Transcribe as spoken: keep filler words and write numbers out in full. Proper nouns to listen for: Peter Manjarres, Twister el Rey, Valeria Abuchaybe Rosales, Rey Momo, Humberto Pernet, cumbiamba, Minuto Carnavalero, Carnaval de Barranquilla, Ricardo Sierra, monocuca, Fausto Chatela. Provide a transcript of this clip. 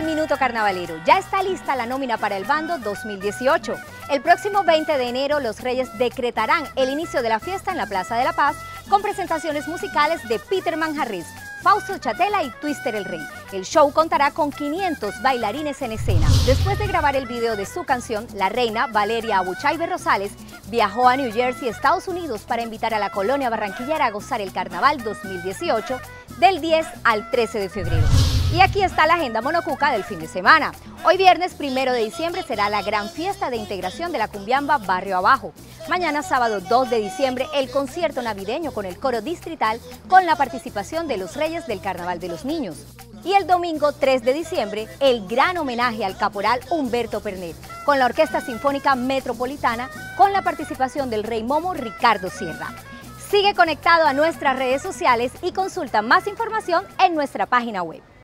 al Minuto Carnavalero. Ya está lista la nómina para el bando dos mil dieciocho. El próximo veinte de enero los Reyes decretarán el inicio de la fiesta en la Plaza de la Paz con presentaciones musicales de Peter Manjarres, Fausto Chatela y Twister el Rey. El show contará con quinientos bailarines en escena. Después de grabar el video de su canción, la reina Valeria Abuchaybe Rosales viajó a New Jersey, Estados Unidos, para invitar a la colonia barranquillera a gozar el Carnaval dos mil dieciocho del diez al trece de febrero. Y aquí está la agenda monocuca del fin de semana. Hoy viernes primero de diciembre será la gran fiesta de integración de la cumbiamba Barrio Abajo. Mañana sábado dos de diciembre el concierto navideño con el coro distrital con la participación de los Reyes del Carnaval de los Niños. Y el domingo tres de diciembre el gran homenaje al caporal Humberto Pernet con la Orquesta Sinfónica Metropolitana con la participación del Rey Momo Ricardo Sierra. Sigue conectado a nuestras redes sociales y consulta más información en nuestra página web.